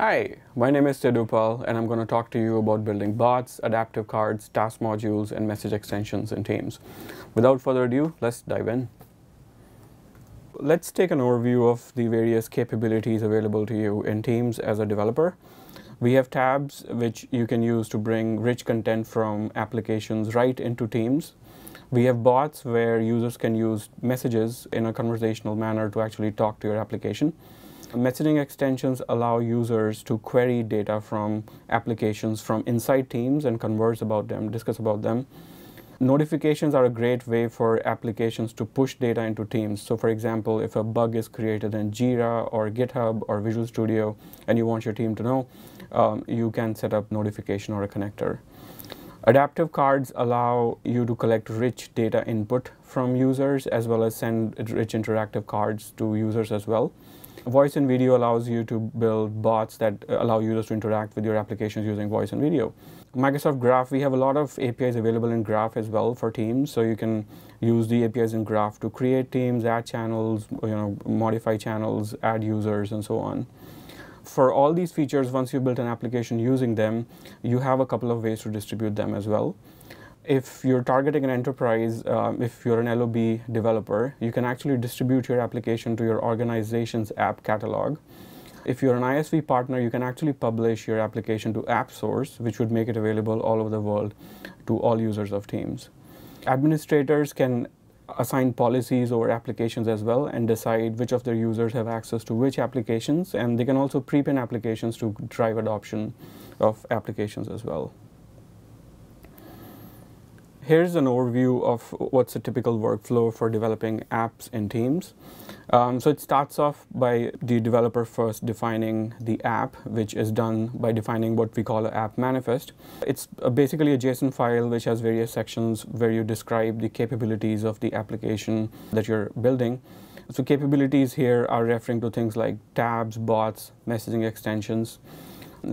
Hi, my name is Sid Uppal, and I'm going to talk to you about building bots, adaptive cards, task modules, and message extensions in Teams. Without further ado, let's dive in. Let's take an overview of the various capabilities available to you in Teams as a developer. We have tabs which you can use to bring rich content from applications right into Teams. We have bots where users can use messages in a conversational manner to actually talk to your application. Messaging extensions allow users to query data from applications from inside Teams and converse about them, discuss about them. Notifications are a great way for applications to push data into Teams. So for example, if a bug is created in Jira or GitHub or Visual Studio and you want your team to know, you can set up notification or a connector. Adaptive cards allow you to collect rich data input from users as well as send rich interactive cards to users as well. Voice and video allows you to build bots that allow users to interact with your applications using voice and video. Microsoft Graph, we have a lot of APIs available in Graph as well for Teams, so you can use the APIs in Graph to create teams, add channels, modify channels, add users, and so on. For all these features, once you built an application using them, you have a couple of ways to distribute them as well. If you're targeting an enterprise, if you're an LOB developer, you can actually distribute your application to your organization's app catalog. If you're an ISV partner, you can actually publish your application to AppSource, which would make it available all over the world to all users of Teams. Administrators can assign policies over applications as well and decide which of their users have access to which applications, and they can also prepin applications to drive adoption of applications as well. Here's an overview of what's a typical workflow for developing apps in Teams. So it starts off by the developer first defining the app, which is done by defining what we call an app manifest. It's basically a JSON file which has various sections where you describe the capabilities of the application that you're building. So capabilities here are referring to things like tabs, bots, messaging extensions.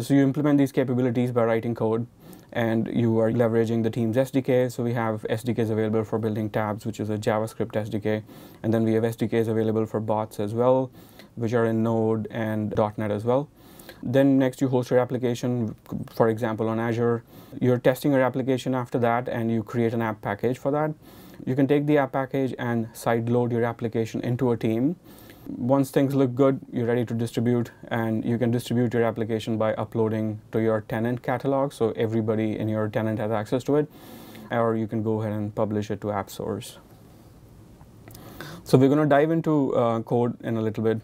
So you implement these capabilities by writing code, and you are leveraging the Teams SDK. So we have SDKs available for building tabs, which is a JavaScript SDK. And then we have SDKs available for bots as well, which are in Node and .NET as well. Then next you host your application, for example, on Azure. You're testing your application after that, and you create an app package for that. You can take the app package and sideload your application into a team. Once things look good, you're ready to distribute, and you can distribute your application by uploading to your tenant catalog, so everybody in your tenant has access to it, or you can go ahead and publish it to AppSource. So we're going to dive into code in a little bit.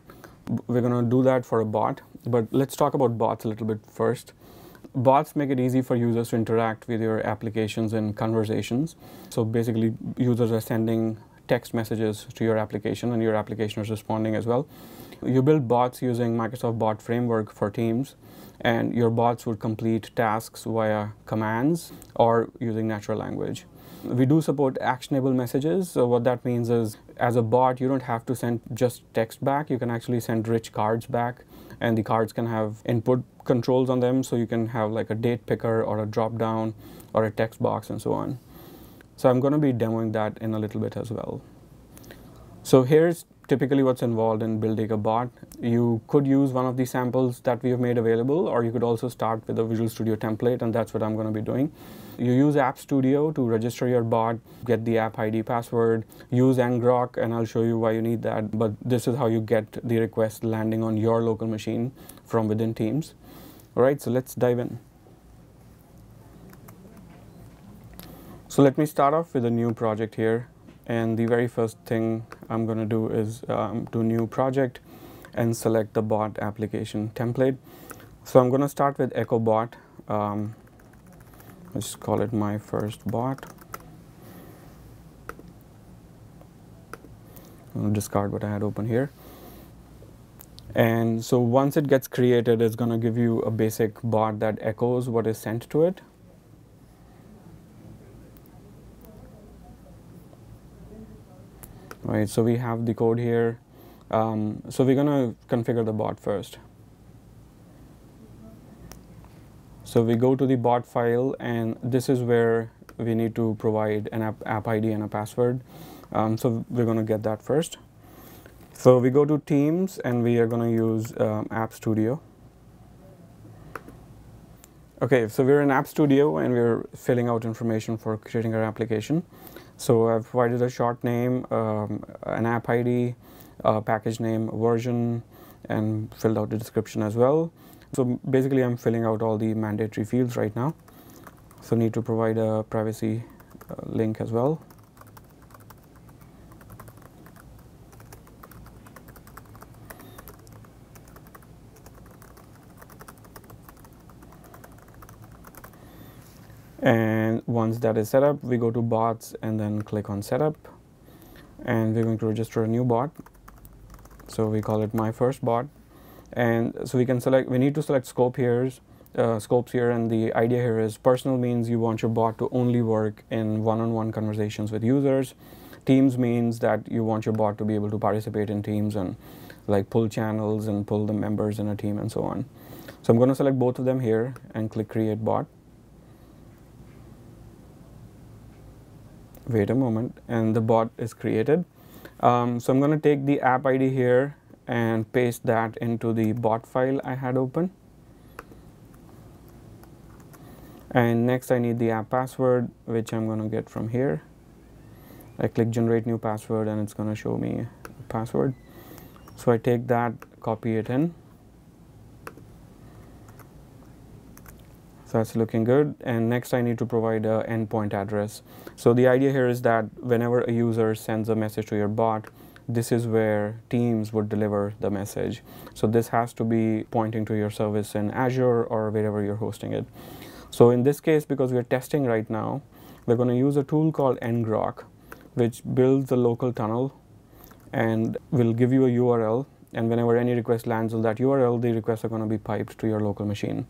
We're going to do that for a bot, but let's talk about bots a little bit first. Bots make it easy for users to interact with your applications in conversations. So basically, users are sending text messages to your application, and your application is responding as well. You build bots using Microsoft Bot Framework for Teams, and your bots would complete tasks via commands or using natural language. We do support actionable messages. So what that means is, as a bot, you don't have to send just text back. You can actually send rich cards back, and the cards can have input controls on them. So you can have like a date picker or a drop down or a text box and so on. So I'm going to be demoing that in a little bit as well. So here's typically what's involved in building a bot. You could use one of the samples that we have made available, or you could also start with a Visual Studio template, and that's what I'm going to be doing. You use App Studio to register your bot, get the app ID password, use ngrok, and I'll show you why you need that. But this is how you get the request landing on your local machine from within Teams. All right, so let's dive in. So let me start off with a new project here, and the very first thing I'm going to do is do new project and select the bot application template. So I'm going to start with Echo Bot. Let's call it my first bot. I'm going to discard what I had open here. And so once it gets created, it's going to give you a basic bot that echoes what is sent to it. Right, so we have the code here. So we're going to configure the bot first. So we go to the bot file, and this is where we need to provide an app ID and a password. So we're going to get that first. So we go to Teams, and we are going to use App Studio. Okay, so we're in App Studio and we're filling out information for creating our application. So I've provided a short name, an app ID, package name, version, and filled out the description as well. So basically I'm filling out all the mandatory fields right now. So need to provide a privacy link as well. And once that is set up, we go to bots and then click on setup. And we're going to register a new bot. So we call it my first bot. And so we can select, we need to select scope here, scopes here. And the idea here is personal means you want your bot to only work in one-on-one conversations with users. Teams means that you want your bot to be able to participate in teams and like pull channels and pull the members in a team and so on. So I'm going to select both of them here and click create bot. Wait a moment, and the bot is created. So I'm going to take the app ID here and paste that into the bot file I had open. And next I need the app password, which I'm going to get from here. I click generate new password and it's going to show me the password. So I take that, copy it in. That's looking good. And next I need to provide an endpoint address. So the idea here is that whenever a user sends a message to your bot, this is where Teams would deliver the message. So this has to be pointing to your service in Azure or wherever you're hosting it. So in this case, because we're testing right now, we're going to use a tool called ngrok, which builds a local tunnel and will give you a URL. And whenever any request lands on that URL, the requests are going to be piped to your local machine.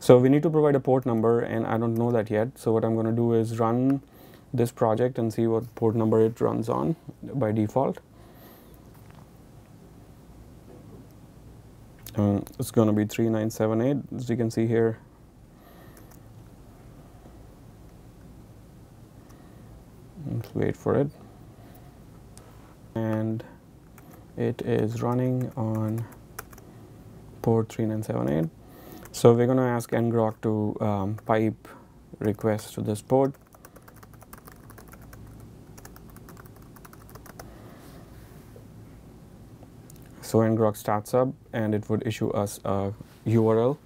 So we need to provide a port number, and I don't know that yet. So what I'm going to do is run this project and see what port number it runs on by default. It's going to be 3978, as you can see here. Let's wait for it. And it is running on port 3978. So we're going to ask ngrok to pipe requests to this port. So ngrok starts up and it would issue us a URL.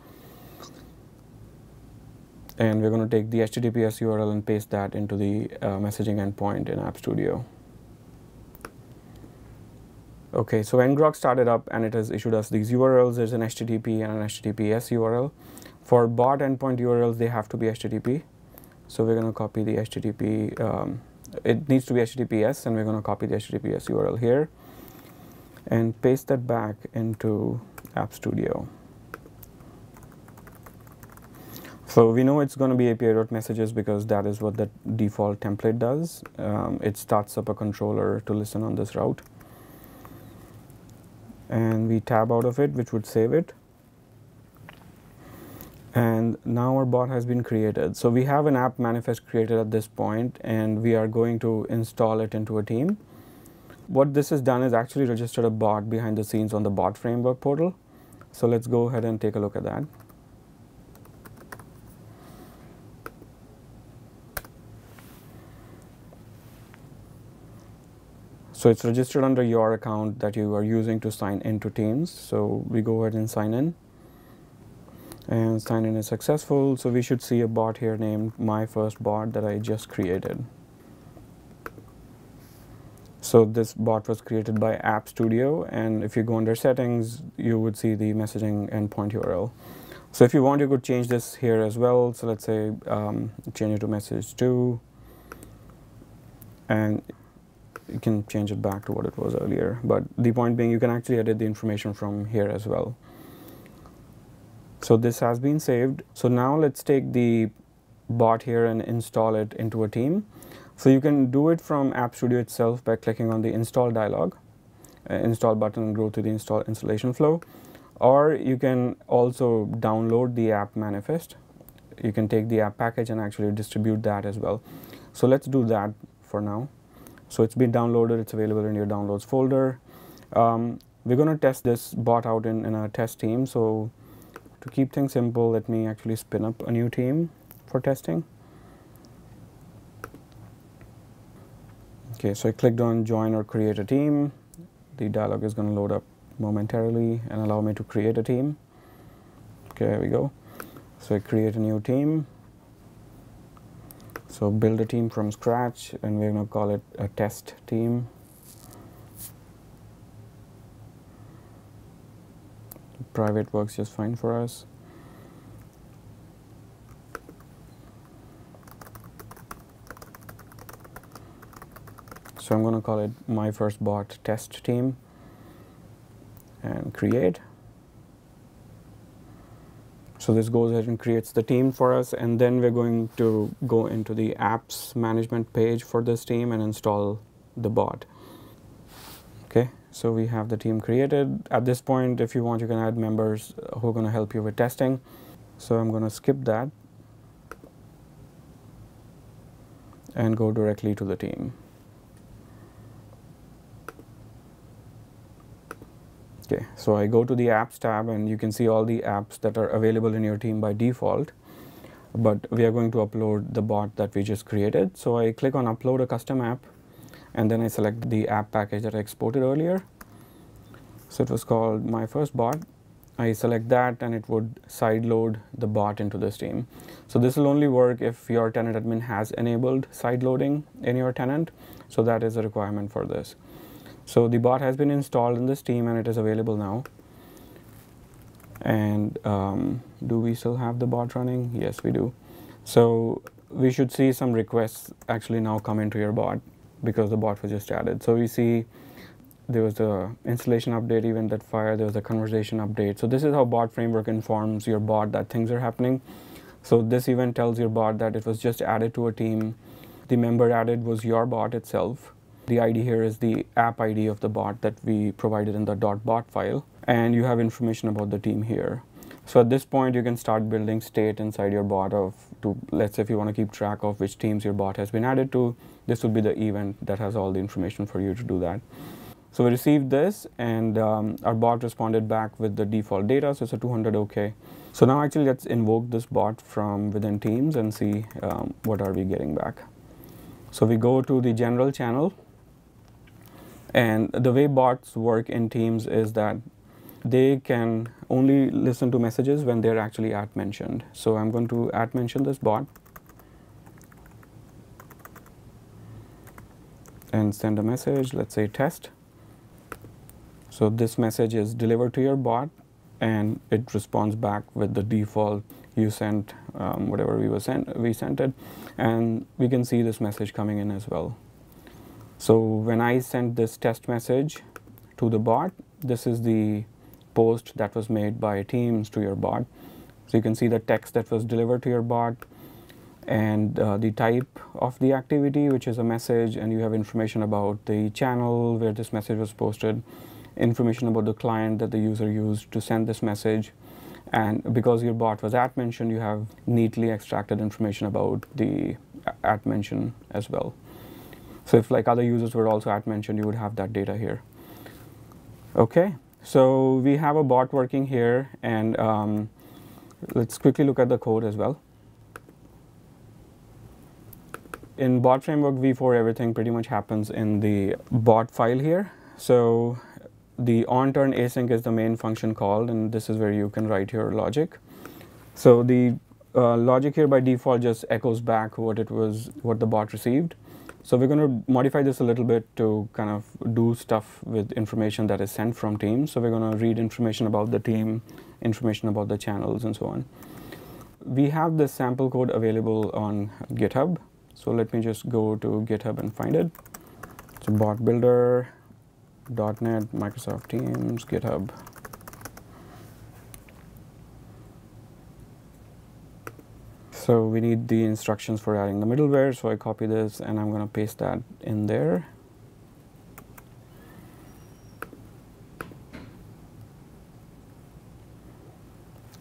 And we're going to take the HTTPS URL and paste that into the messaging endpoint in App Studio. Okay, so ngrok started up and it has issued us these URLs. There's an HTTP and an HTTPS URL. For bot endpoint URLs, they have to be HTTP. So we're going to copy the HTTP. It needs to be HTTPS, and we're going to copy the HTTPS URL here and paste that back into App Studio. So we know it's going to be API.messages because that is what the default template does. It starts up a controller to listen on this route. And we tab out of it, which would save it. And now our bot has been created. So we have an app manifest created at this point, and we are going to install it into a team. What this has done is actually registered a bot behind the scenes on the Bot Framework portal. So let's go ahead and take a look at that. So it's registered under your account that you are using to sign into Teams. So we go ahead and sign in. And sign in is successful. So we should see a bot here named My First Bot that I just created. So this bot was created by App Studio. And if you go under settings, you would see the messaging endpoint URL. So if you want, you could change this here as well. So let's say change it to message 2. And you can change it back to what it was earlier. But the point being, you can actually edit the information from here as well. So this has been saved. So now let's take the bot here and install it into a team. So you can do it from App Studio itself by clicking on the install dialog, install button, and go to the installation flow. Or you can also download the app manifest. You can take the app package and actually distribute that as well. So let's do that for now. So it's been downloaded, it's available in your downloads folder. We're going to test this bot out in a test team. So to keep things simple, let me actually spin up a new team for testing. Okay, so I clicked on join or create a team. The dialog is going to load up momentarily and allow me to create a team. Okay, there we go. So I create a new team. So build a team from scratch, and we're going to call it a test team. Private works just fine for us. So I'm going to call it my first bot test team and create. So this goes ahead and creates the team for us, and then we're going to go into the apps management page for this team and install the bot. Okay, so we have the team created. At this point, if you want, you can add members who are going to help you with testing. So I'm going to skip that and go directly to the team. Okay, so I go to the apps tab, and you can see all the apps that are available in your team by default, but we are going to upload the bot that we just created. So I click on upload a custom app, and then I select the app package that I exported earlier. So it was called my first bot. I select that, and it would sideload the bot into this team. So this will only work if your tenant admin has enabled sideloading in your tenant. So that is a requirement for this. So the bot has been installed in this team, and it is available now. And do we still have the bot running? Yes, we do. So we should see some requests actually now come into your bot, because the bot was just added. So we see there was the installation update event that fired, there was a conversation update. So this is how Bot Framework informs your bot that things are happening. So this event tells your bot that it was just added to a team. The member added was your bot itself. The ID here is the app ID of the bot that we provided in the .bot file, and you have information about the team here. So at this point, you can start building state inside your bot to, let's say if you want to keep track of which teams your bot has been added to, this would be the event that has all the information for you to do that. So we received this, and our bot responded back with the default data, so it's a 200 OK. So now actually let's invoke this bot from within Teams and see what are we getting back. So we go to the general channel. And the way bots work in Teams is that they can only listen to messages when they're actually at-mentioned. So I'm going to at-mention this bot and send a message, let's say test. So this message is delivered to your bot, and it responds back with the default you sent, whatever we sent it. And we can see this message coming in as well. So when I sent this test message to the bot, this is the post that was made by Teams to your bot. So you can see the text that was delivered to your bot, and the type of the activity, which is a message, and you have information about the channel where this message was posted, information about the client that the user used to send this message. And because your bot was at-mentioned, you have neatly extracted information about the at-mention as well. So if like other users were also at-mentioned, you would have that data here. Okay, so we have a bot working here, and let's quickly look at the code as well. In Bot Framework v4, everything pretty much happens in the bot file here. So the onTurn async is the main function called, and this is where you can write your logic. So the logic here by default just echoes back what the bot received. So we're going to modify this a little bit to kind of do stuff with information that is sent from Teams. So we're going to read information about the team, information about the channels, and so on. We have this sample code available on GitHub. So let me just go to GitHub and find it. So bot builder.net, Microsoft Teams, GitHub. So we need the instructions for adding the middleware, so I copy this and I'm going to paste that in there.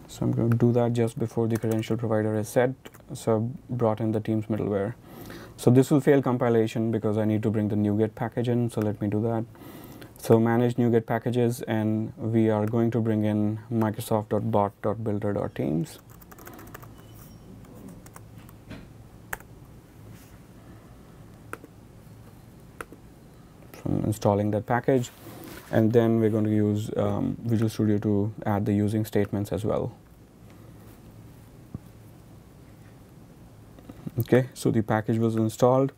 So I'm going to do that just before the credential provider is set, so I brought in the Teams middleware. So this will fail compilation because I need to bring the NuGet package in, so let me do that. So manage NuGet packages, and we are going to bring in Microsoft.Bot.Builder.Teams. From installing that package, and then we're going to use Visual Studio to add the using statements as well. Okay, so the package was installed,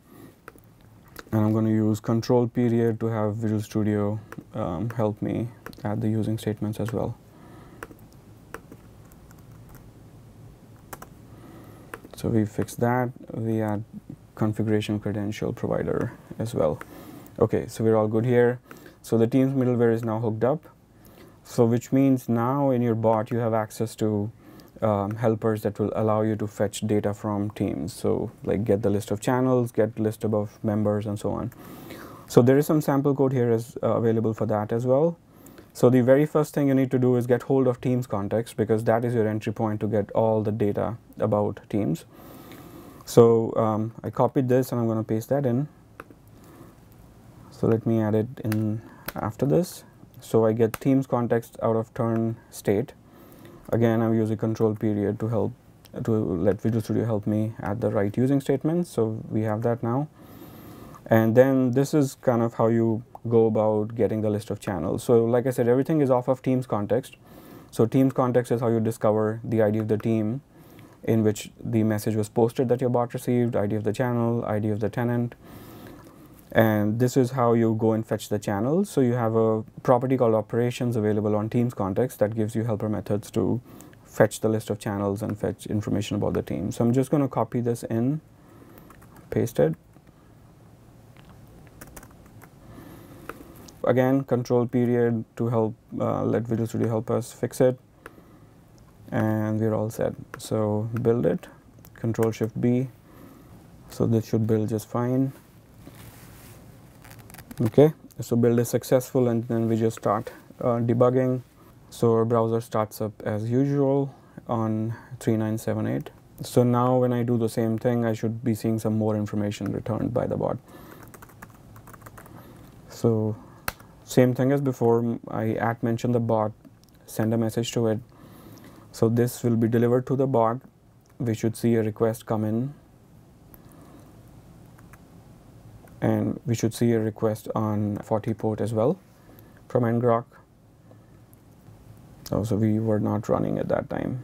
and I'm going to use control period to have Visual Studio help me add the using statements as well. So we fixed that. We add configuration credential provider as well. Okay, so we're all good here. So the Teams middleware is now hooked up. So which means now in your bot you have access to helpers that will allow you to fetch data from Teams. So like get the list of channels, get list of members, and so on. So there is some sample code here is available for that as well. So the very first thing you need to do is get hold of Teams context, because that is your entry point to get all the data about Teams. So I copied this and I'm going to paste that in. So let me add it in after this. So I get Teams context out of turn state. Again, I'm using control period to help to let Visual Studio help me add the right using statements. So we have that now. And then this is kind of how you go about getting the list of channels. So like I said, everything is off of Teams context. So Teams context is how you discover the ID of the team in which the message was posted that your bot received, ID of the channel, ID of the tenant. And this is how you go and fetch the channel. So you have a property called operations available on Teams context that gives you helper methods to fetch the list of channels and fetch information about the team. So I'm just going to copy this in, paste it. Again, control period to help let Visual Studio help us fix it. And we're all set. So build it, control shift B. So this should build just fine. Okay, so build is successful, and then we just start debugging. So our browser starts up as usual on 3978. So now when I do the same thing, I should be seeing some more information returned by the bot. So same thing as before, I @mention the bot, send a message to it. So this will be delivered to the bot. We should see a request come in. And we should see a request on 40 port as well from ngrok. Oh, so we were not running at that time.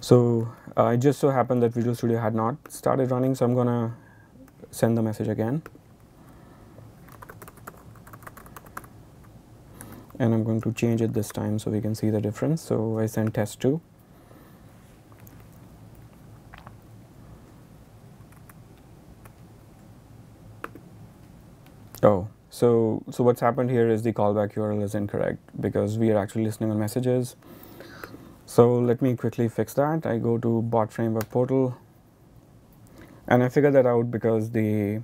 So it just so happened that Visual Studio had not started running, so I'm going to send the message again. And I'm going to change it this time so we can see the difference. So I send test2. Oh, so what's happened here is the callback URL is incorrect because we are actually listening on messages. So let me quickly fix that. I go to Bot Framework portal, and I figure that out because the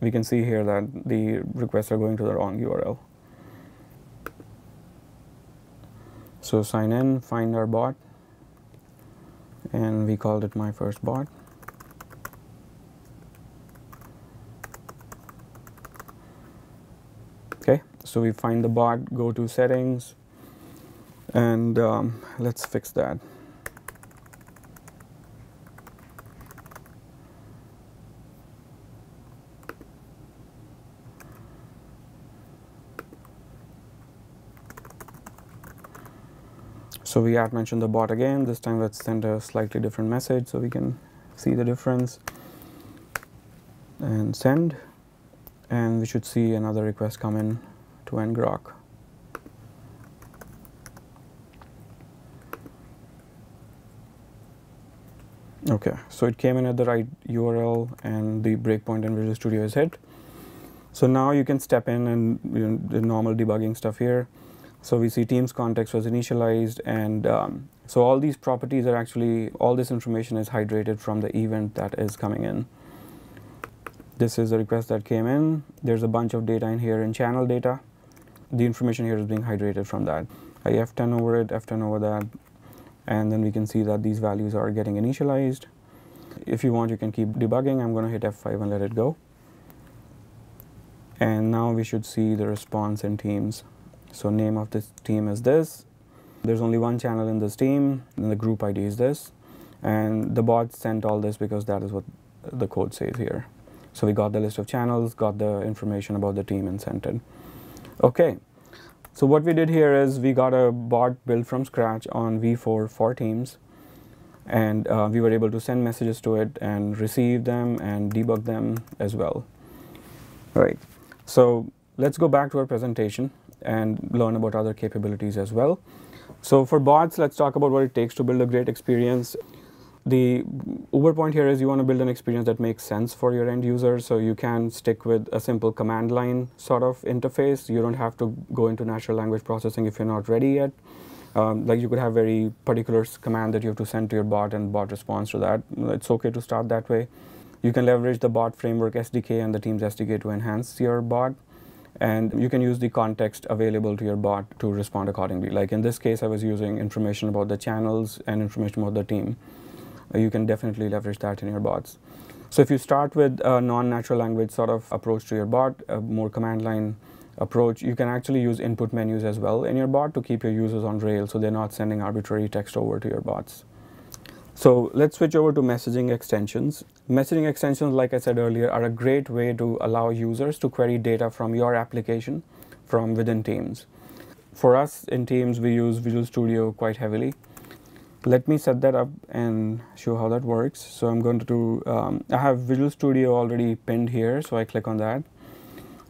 we can see here that the requests are going to the wrong URL. So sign in, find our bot, and we called it my first bot. So we find the bot, go to settings, and let's fix that. So we @mentioned the bot again. This time let's send a slightly different message so we can see the difference. And send. And we should see another request come in to ngrok. Okay, so it came in at the right URL, and the breakpoint in Visual Studio is hit. So now you can step in and the normal debugging stuff here. So we see Teams context was initialized, and so all these properties are actually, all this information is hydrated from the event that is coming in. This is a request that came in. There's a bunch of data in here in channel data. The information here is being hydrated from that. I F10 over it, F10 over that, and then we can see that these values are getting initialized. If you want, you can keep debugging. I'm going to hit F5 and let it go. And now we should see the response in Teams. So name of this team is this. There's only one channel in this team, and the group ID is this. And the bot sent all this because that is what the code says here. So we got the list of channels, got the information about the team, and sent it. Okay. So what we did here is we got a bot built from scratch on V4 for Teams. And we were able to send messages to it and receive them and debug them as well. All right. So let's go back to our presentation and learn about other capabilities as well. So for bots, let's talk about what it takes to build a great experience. The uber point here is you want to build an experience that makes sense for your end user, so you can stick with a simple command line sort of interface. You don't have to go into natural language processing if you're not ready yet. Like you could have very particular command that you have to send to your bot and bot responds to that. It's okay to start that way. You can leverage the Bot Framework SDK and the Teams SDK to enhance your bot. And you can use the context available to your bot to respond accordingly. Like in this case, I was using information about the channels and information about the team. You can definitely leverage that in your bots. So if you start with a non-natural language sort of approach to your bot, a more command line approach, you can actually use input menus as well in your bot to keep your users on rails so they're not sending arbitrary text over to your bots. So let's switch over to messaging extensions. Messaging extensions, like I said earlier, are a great way to allow users to query data from your application from within Teams. For us in Teams, we use Visual Studio quite heavily. Let me set that up and show how that works. So I'm going to do, I have Visual Studio already pinned here, so I click on that.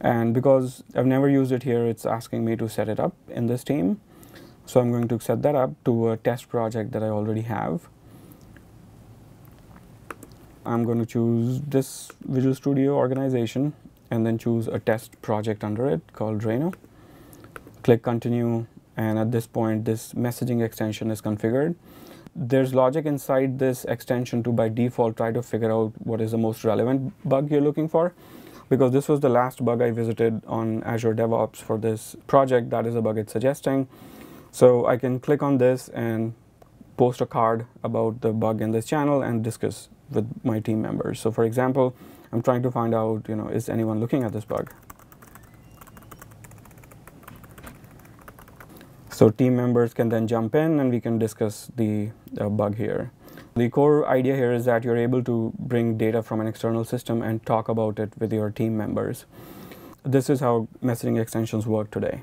And because I've never used it here, it's asking me to set it up in this team. So I'm going to set that up to a test project that I already have. I'm going to choose this Visual Studio organization and then choose a test project under it called Drano. Click continue, and at this point this messaging extension is configured. There's logic inside this extension to by default try to figure out what is the most relevant bug you're looking for. Because this was the last bug I visited on Azure DevOps for this project, that is the bug it's suggesting. So I can click on this and post a card about the bug in this channel and discuss with my team members. So for example, I'm trying to find out, you know, is anyone looking at this bug? So team members can then jump in and we can discuss the bug here. The core idea here is that you're able to bring data from an external system and talk about it with your team members. This is how messaging extensions work today.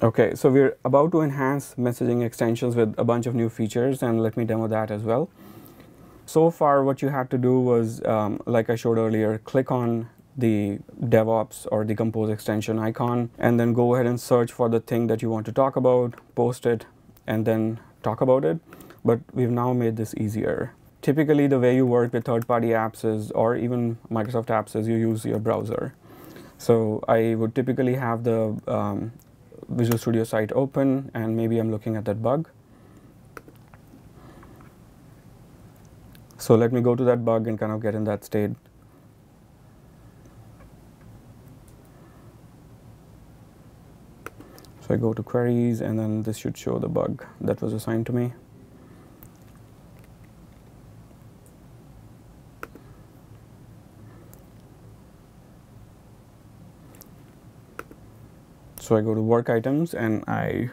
Okay, so we're about to enhance messaging extensions with a bunch of new features, and let me demo that as well. So far, what you had to do was, like I showed earlier, click on the DevOps or the Compose extension icon, and then go ahead and search for the thing that you want to talk about, post it, and then talk about it. But we've now made this easier. Typically, the way you work with third-party apps is, or even Microsoft apps is, you use your browser. So I would typically have the Visual Studio site open, and maybe I'm looking at that bug. So let me go to that bug and kind of get in that state. So I go to queries, and then this should show the bug that was assigned to me. So I go to work items and I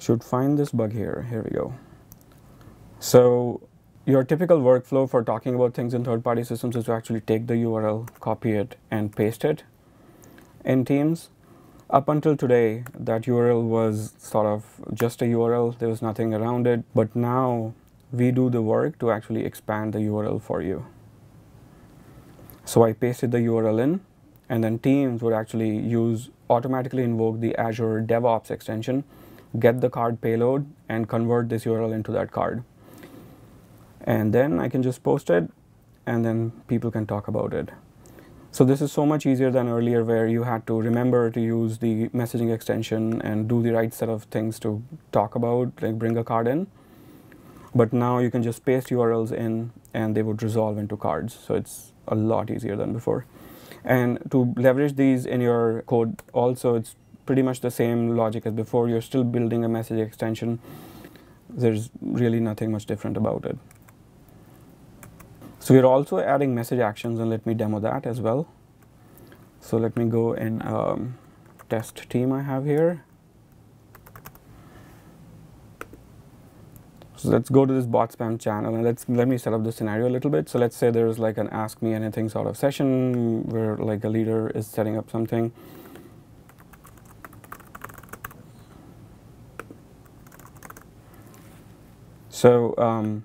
should find this bug here. Here we go. So your typical workflow for talking about things in third-party systems is to actually take the URL, copy it, and paste it in Teams. Up until today, that URL was sort of just a URL. There was nothing around it. But now we do the work to actually expand the URL for you. So I pasted the URL in, and then Teams would actually automatically invoke the Azure DevOps extension, get the card payload, and convert this URL into that card. And then I can just post it, and then people can talk about it. So this is so much easier than earlier, where you had to remember to use the messaging extension and do the right set of things to talk about, like bring a card in. But now you can just paste URLs in, and they would resolve into cards. So it's a lot easier than before. And to leverage these in your code also, it's pretty much the same logic as before. You're still building a message extension. There's really nothing much different about it. So we're also adding message actions, and let me demo that as well. So let me go in test team I have here. So let's go to this bot spam channel and let me set up the scenario a little bit. So let's say there's like an ask me anything sort of session where like a leader is setting up something. So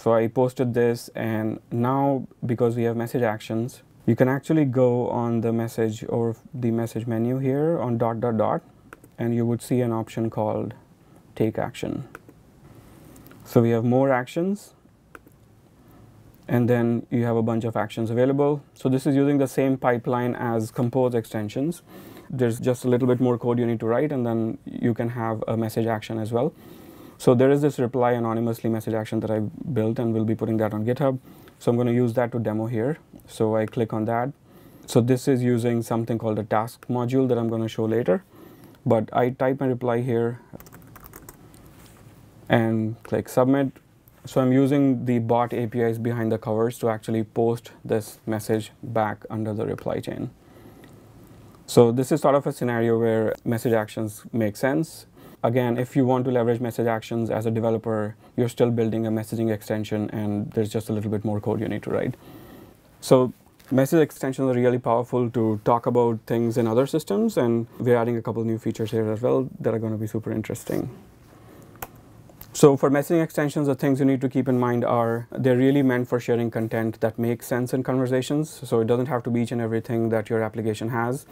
so I posted this, and now because we have message actions, you can actually go on the message or the message menu here on ... and you would see an option called take action. So we have more actions, and then you have a bunch of actions available. So this is using the same pipeline as compose extensions. There's just a little bit more code you need to write, and then you can have a message action as well. So there is this reply anonymously message action that I built, and we'll be putting that on GitHub. So I'm going to use that to demo here. So I click on that. So this is using something called a task module that I'm going to show later. But I type my reply here and click submit. So I'm using the bot APIs behind the covers to actually post this message back under the reply chain. So this is sort of a scenario where message actions make sense. Again, if you want to leverage message actions as a developer, you're still building a messaging extension, and there's just a little bit more code you need to write. So message extensions are really powerful to talk about things in other systems, and we're adding a couple new features here as well that are going to be super interesting. So for messaging extensions, the things you need to keep in mind are they're really meant for sharing content that makes sense in conversations. So it doesn't have to be each and everything that your application has.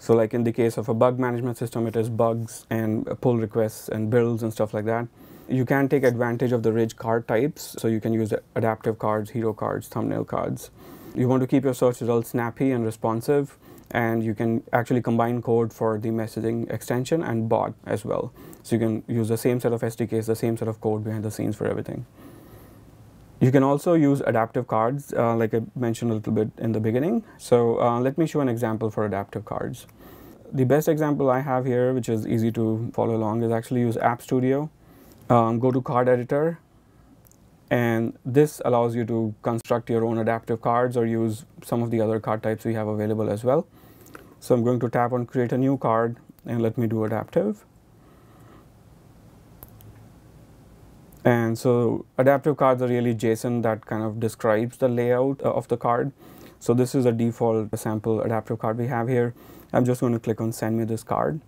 So like in the case of a bug management system, it is bugs and pull requests and builds and stuff like that. You can take advantage of the rich card types. So you can use adaptive cards, hero cards, thumbnail cards. You want to keep your search results snappy and responsive. And you can actually combine code for the messaging extension and bot as well. So you can use the same set of SDKs, the same set of code behind the scenes for everything. You can also use adaptive cards, like I mentioned a little bit in the beginning. So let me show an example for adaptive cards. The best example I have here, which is easy to follow along, is actually use App Studio. Go to card editor, and this allows you to construct your own adaptive cards or use some of the other card types we have available as well. So I'm going to tap on create a new card, and let me do adaptive. And so adaptive cards are really JSON that kind of describes the layout of the card. So this is a default sample adaptive card we have here. I'm just going to click on send me this card,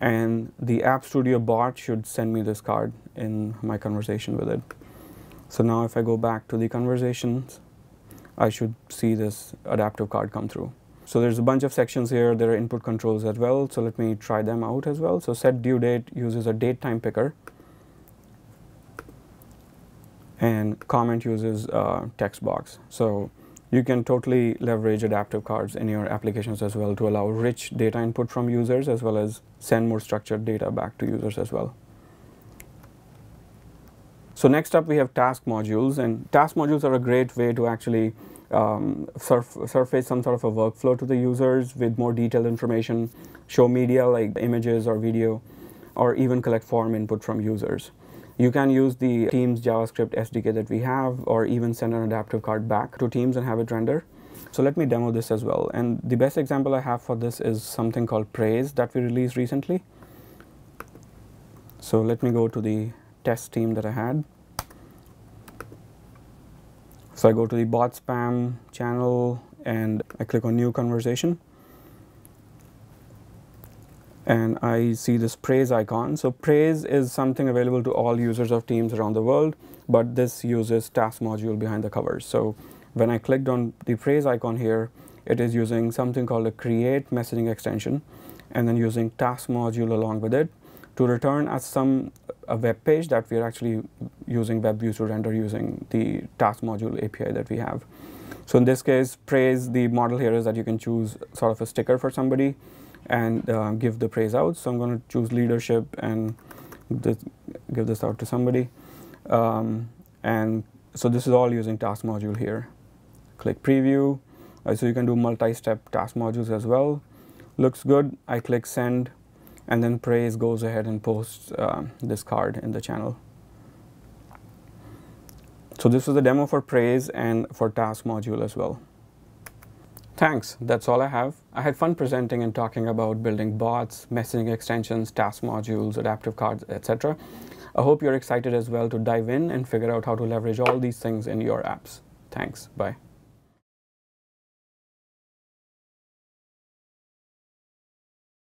and the App Studio bot should send me this card in my conversation with it. So now if I go back to the conversations, I should see this adaptive card come through. So there's a bunch of sections here. There are input controls as well. So let me try them out as well. So set due date uses a date time picker. And comment uses text box. So you can totally leverage adaptive cards in your applications as well to allow rich data input from users, as well as send more structured data back to users as well. So next up, we have task modules. And task modules are a great way to actually surface some sort of a workflow to the users with more detailed information, show media like images or video, or even collect form input from users. You can use the Teams JavaScript SDK that we have, or even send an adaptive card back to Teams and have it render. So let me demo this as well. And the best example I have for this is something called Praise that we released recently. So let me go to the test team that I had. So I go to the bot spam channel, and I click on new conversation. And I see this Praise icon. So Praise is something available to all users of Teams around the world, but this uses Task Module behind the covers. So when I clicked on the Praise icon here, it is using something called a create messaging extension, and then using Task Module along with it to return us a web page that we are actually using web views to render using the Task Module API that we have. So in this case, Praise, the model here is that you can choose sort of a sticker for somebody and give the praise out. So I'm going to choose leadership and give this out to somebody. And so this is all using task module here. Click preview. So you can do multi-step task modules as well. Looks good. I click send, and then Praise goes ahead and posts this card in the channel. So this was the demo for Praise and for Task Module as well. Thanks, that's all I have. I had fun presenting and talking about building bots, messaging extensions, task modules, adaptive cards, etc. I hope you're excited as well to dive in and figure out how to leverage all these things in your apps. Thanks, bye.